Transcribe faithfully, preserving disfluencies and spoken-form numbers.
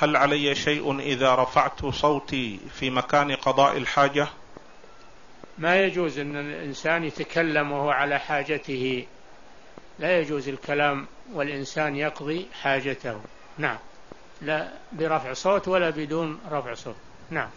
هل علي شيء إذا رفعت صوتي في مكان قضاء الحاجة؟ ما يجوز أن الإنسان يتكلم وهو على حاجته، لا يجوز الكلام والإنسان يقضي حاجته. نعم، لا برفع صوت ولا بدون رفع صوت. نعم.